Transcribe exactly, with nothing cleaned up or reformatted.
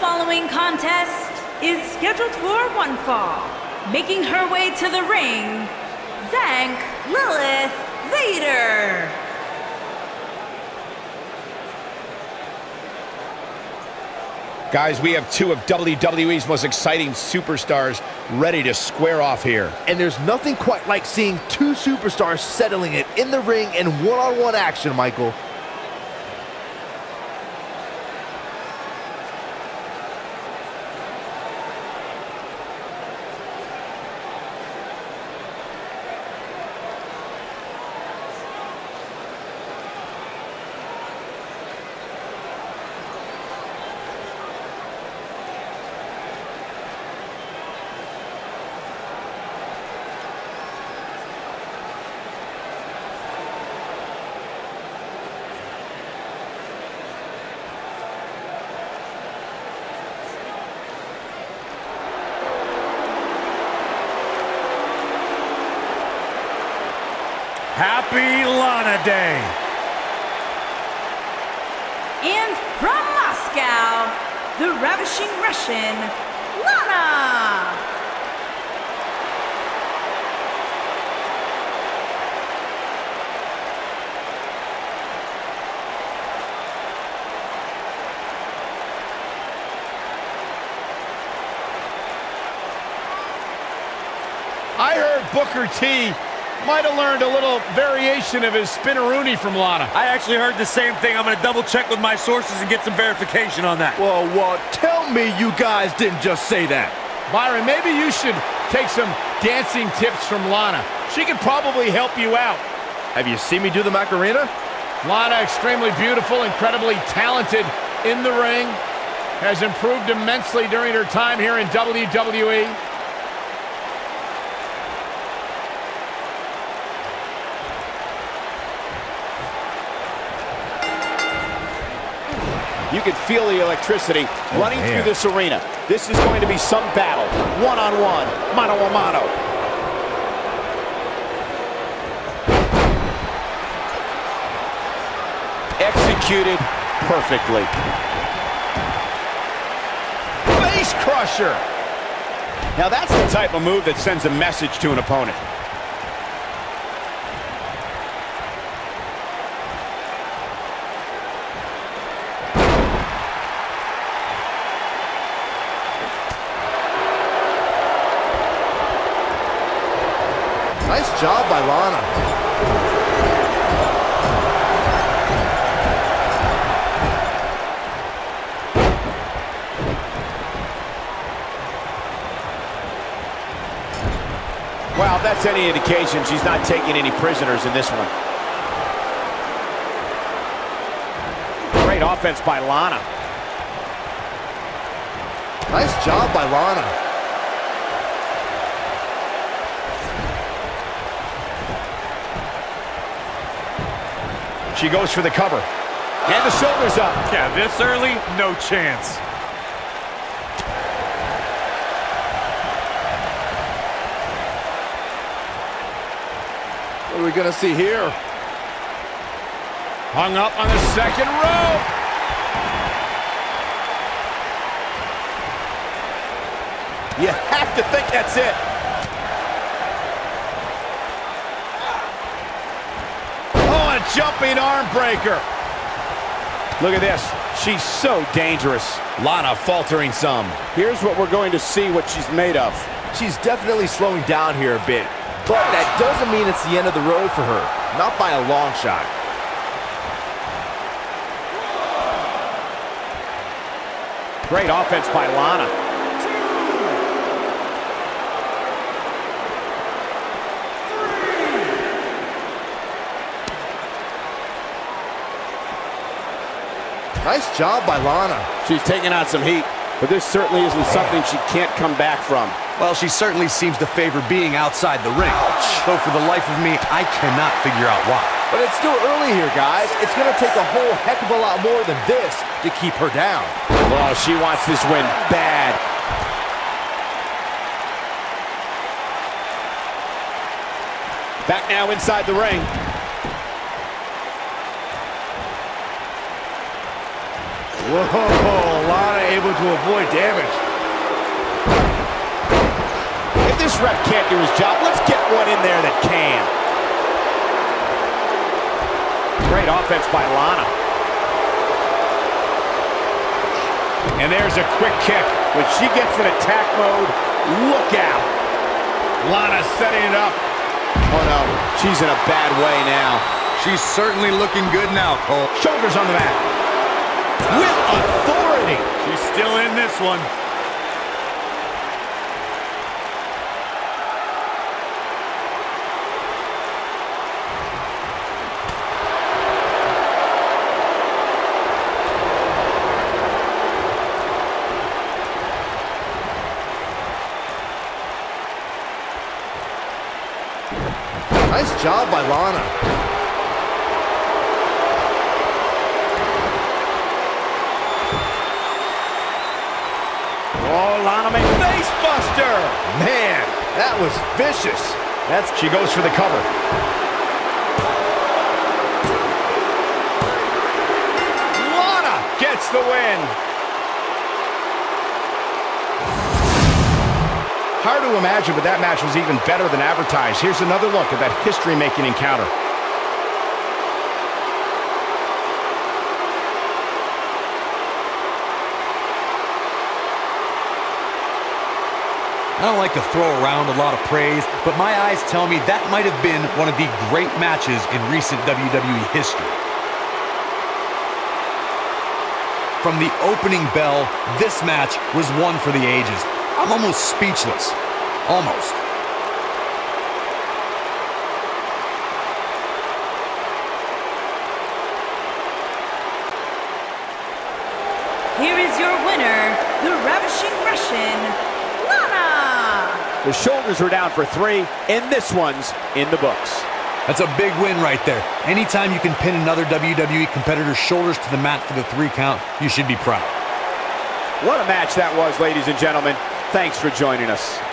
following contest is scheduled for one fall. Making her way to the ring, Zank Lilith Vader. Guys, we have two of W W E's most exciting superstars ready to square off here. And there's nothing quite like seeing two superstars settling it in the ring in one-on-one action, Michael. Happy Lana Day. And from Moscow, the ravishing Russian, Lana. I heard Booker T might have learned a little variation of his spinneroony from Lana. I actually heard the same thing. I'm going to double check with my sources and get some verification on that. Well, well, tell me you guys didn't just say that. Byron, maybe you should take some dancing tips from Lana. She could probably help you out. Have you seen me do the Macarena? Lana, extremely beautiful, incredibly talented in the ring, has improved immensely during her time here in W W E. You can feel the electricity oh, running man. through this arena. This is going to be some battle. One-on-one, mano-a-mano. Executed perfectly. Face crusher. Now that's the type of move that sends a message to an opponent. Nice job by Lana. Wow, if that's any indication, she's not taking any prisoners in this one. Great offense by Lana. Nice job by Lana. She goes for the cover. And the shoulder's up. Yeah, this early, no chance. What are we going to see here? Hung up on the second rope. You have to think that's it. Jumping arm breaker. Look at this. She's so dangerous. Lana faltering some. Here's what we're going to see what she's made of. She's definitely slowing down here a bit, but that doesn't mean it's the end of the road for her. Not by a long shot. Great offense by Lana. Nice job by Lana. She's taking out some heat, but this certainly isn't something she can't come back from. Well, she certainly seems to favor being outside the ring. Ouch. Though for the life of me, I cannot figure out why. But it's still early here, guys. It's going to take a whole heck of a lot more than this to keep her down. Well, she wants this win bad. Back now inside the ring. Whoa, Lana able to avoid damage. If this ref can't do his job, let's get one in there that can. Great offense by Lana. And there's a quick kick. When she gets in attack mode, look out. Lana setting it up. Oh, no. She's in a bad way now. She's certainly looking good now, Cole. Shoulders on the mat. With authority. She's still in this one. Nice job by Lana. Oh, Lana made face buster. Man, that was vicious. That's she goes for the cover. Lana gets the win. Hard to imagine, but that match was even better than advertised. Here's another look at that history-making encounter. I don't like to throw around a lot of praise, but my eyes tell me that might have been one of the great matches in recent W W E history. From the opening bell, this match was one for the ages. I'm almost speechless. Almost. Here is your winner, the Ravishing Russian, Lana! The shoulders were down for three, and this one's in the books. That's a big win right there. Anytime you can pin another W W E competitor's shoulders to the mat for the three count, you should be proud. What a match that was, ladies and gentlemen. Thanks for joining us.